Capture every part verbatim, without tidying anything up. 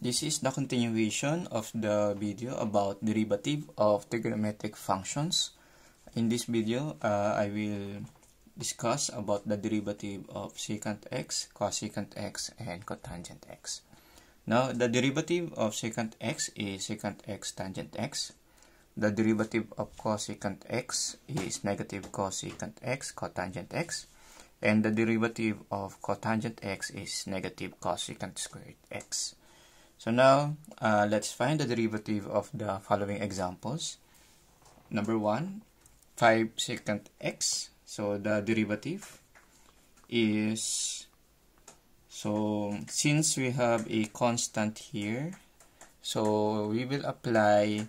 This is the continuation of the video about derivative of trigonometric functions. In this video, uh, I will discuss about the derivative of secant x, cosecant x, and cotangent x. Now, the derivative of secant x is secant x tangent x. The derivative of cosecant x is negative cosecant x cotangent x. And the derivative of cotangent x is negative cosecant squared x. So now, uh, let's find the derivative of the following examples. Number one, five secant x. So the derivative is, so since we have a constant here, so we will apply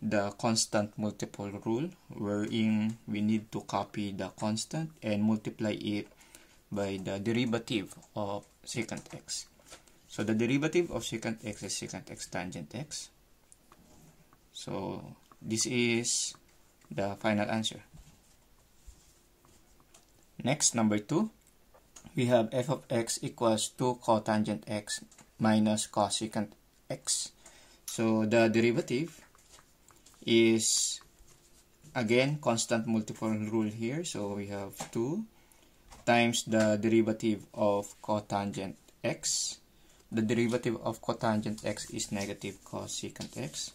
the constant multiple rule, wherein we need to copy the constant and multiply it by the derivative of secant x. So the derivative of secant x is secant x tangent x. So this is the final answer. Next, number two, we have f of x equals two cotangent x minus cosecant x. So the derivative is, again, constant multiple rule here. So we have two times the derivative of cotangent x. The derivative of cotangent x is negative cosecant x.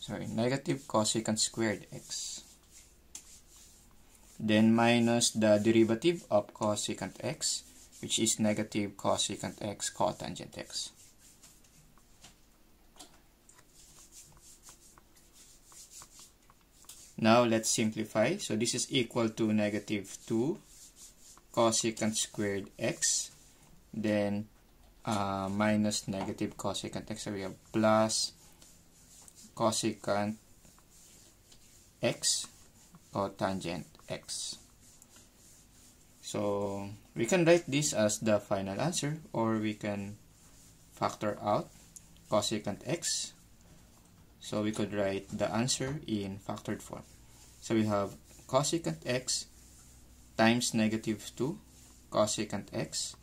Sorry, negative cosecant squared x. Then minus the derivative of cosecant x, which is negative cosecant x cotangent x. Now let's simplify. So this is equal to negative two cosecant squared x. Then uh, minus negative cosecant x, so we have plus cosecant x cotangent x. So we can write this as the final answer, or we can factor out cosecant x. So we could write the answer in factored form. So we have cosecant x times negative two cosecant x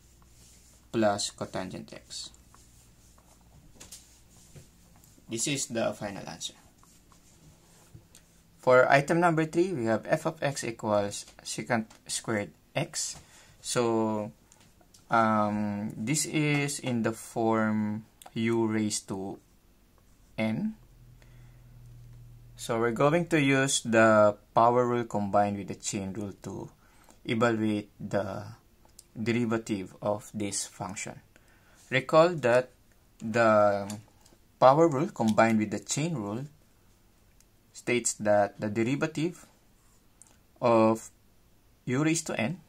plus cotangent x. This is the final answer. For item number three, we have f of x equals secant squared x. So um, this is in the form u raised to n. So we're going to use the power rule combined with the chain rule to evaluate the derivative of this function. Recall that the power rule combined with the chain rule states that the derivative of u raised to n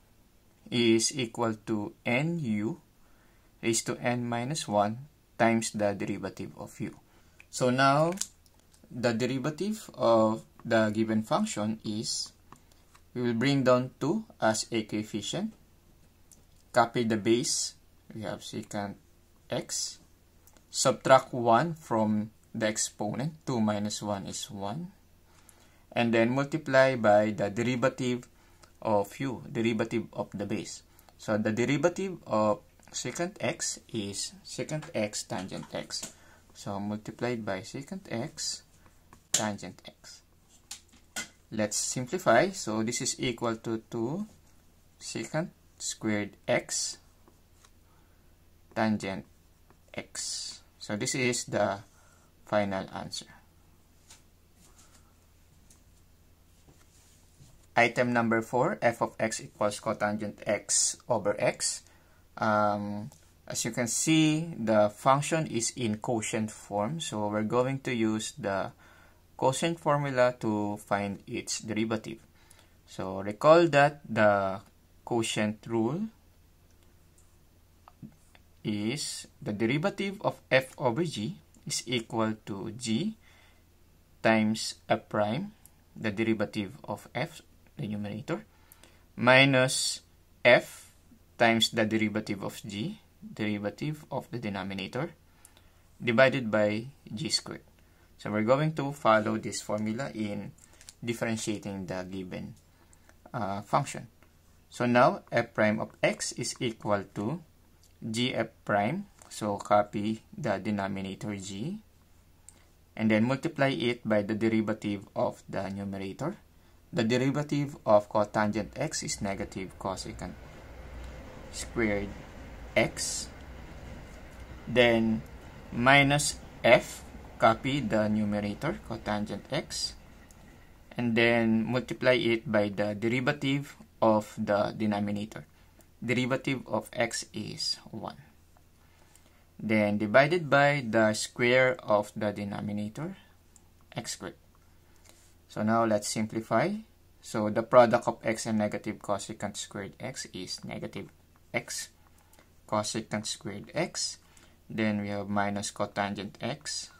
is equal to nu raised to n minus one times the derivative of u. So now the derivative of the given function is, we will bring down two as a coefficient. Copy the base, we have secant x, subtract one from the exponent, two minus one is one, and then multiply by the derivative of u, derivative of the base. So the derivative of secant x is secant x tangent x. So multiplied by secant x tangent x. Let's simplify. So this is equal to two secant squared x tangent x. So this is the final answer. Item number four, f of x equals cotangent x over x. Um, as you can see, the function is in quotient form, so we're going to use the quotient formula to find its derivative. So recall that the quotient rule is the derivative of f over g is equal to g times f prime, the derivative of f, the numerator, minus f times the derivative of g, derivative of the denominator, divided by g squared. So we're going to follow this formula in differentiating the given uh, function. So now f prime of x is equal to g f prime So copy the denominator g and then multiply it by the derivative of the numerator. The derivative of cotangent x is negative cosecant squared x. Then minus f, copy the numerator, cotangent x, and then multiply it by the derivative of the denominator. Derivative of x is one. Then divided by the square of the denominator, x squared. So now let's simplify. So the product of x and negative cosecant squared x is negative x cosecant squared x. Then we have minus cotangent x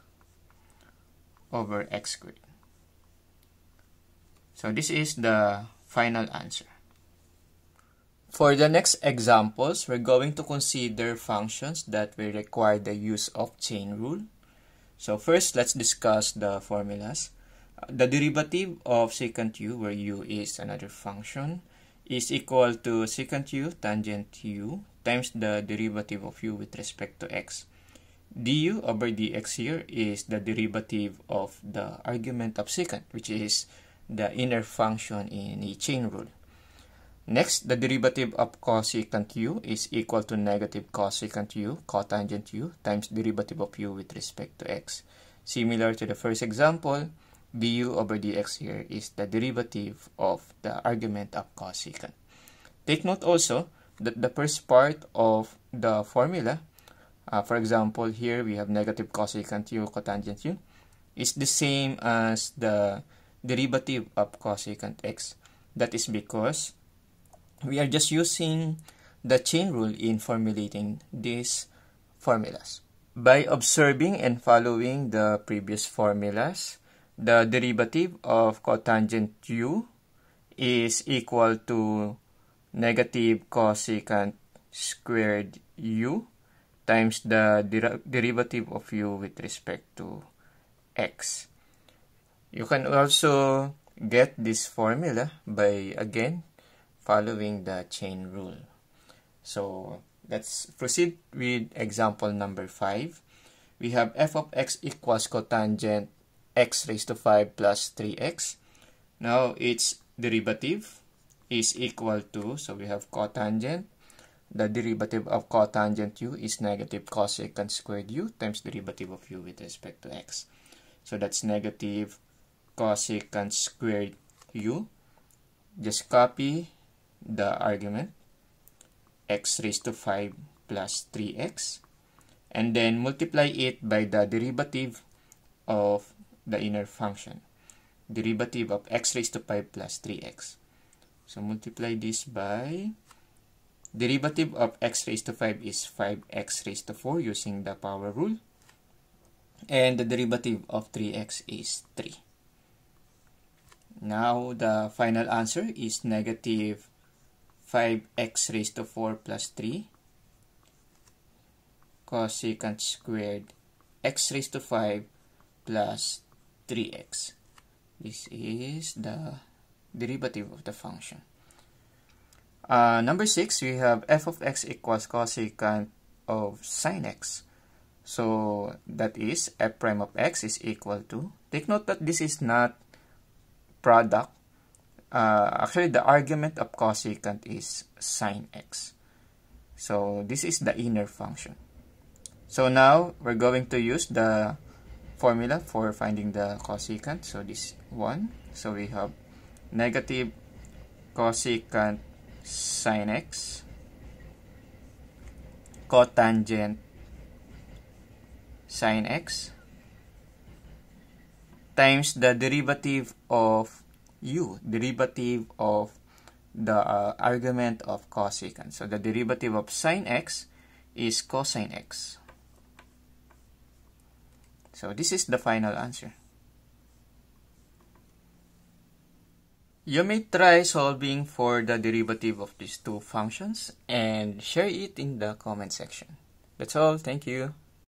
over x squared. So this is the final answer. For the next examples, we're going to consider functions that will require the use of chain rule. So first, let's discuss the formulas. The derivative of secant u, where u is another function, is equal to secant u tangent u times the derivative of u with respect to x. Du over dx here is the derivative of the argument of secant, which is the inner function in a chain rule. Next, the derivative of cosecant u is equal to negative cosecant u cotangent u times derivative of u with respect to x. Similar to the first example, du over dx here is the derivative of the argument of cosecant. Take note also that the first part of the formula, uh, for example, here we have negative cosecant u cotangent u, is the same as the derivative of cosecant x. That is because we are just using the chain rule in formulating these formulas. By observing and following the previous formulas, the derivative of cotangent u is equal to negative cosecant squared u times the der derivative of u with respect to x. You can also get this formula by, again, following the chain rule. So let's proceed with example number five. We have f of x equals cotangent x raised to five plus three x. Now its derivative is equal to, so we have cotangent, the derivative of cotangent u is negative cosecant squared u times derivative of u with respect to x. So that's negative cosecant squared u. Just copy the argument, x raised to five plus three x, and then multiply it by the derivative of the inner function, derivative of x raised to five plus three x. So multiply this by derivative of x raised to five is five x raised to four using the power rule, and the derivative of three x is three. Now the final answer is negative five x raised to four plus three cosecant squared x raised to five plus three x. This is the derivative of the function. Uh, number six, we have f of x equals cosecant of sine x. So that is f prime of x is equal to, take note that this is not product. Uh, actually, the argument of cosecant is sine x. So this is the inner function. So now we're going to use the formula for finding the cosecant. So this one, so we have negative cosecant sine x cotangent sine x times the derivative of u, derivative of the uh, argument of cosecant. So the derivative of sine x is cosine x. So this is the final answer. You may try solving for the derivative of these two functions and share it in the comment section. That's all. Thank you.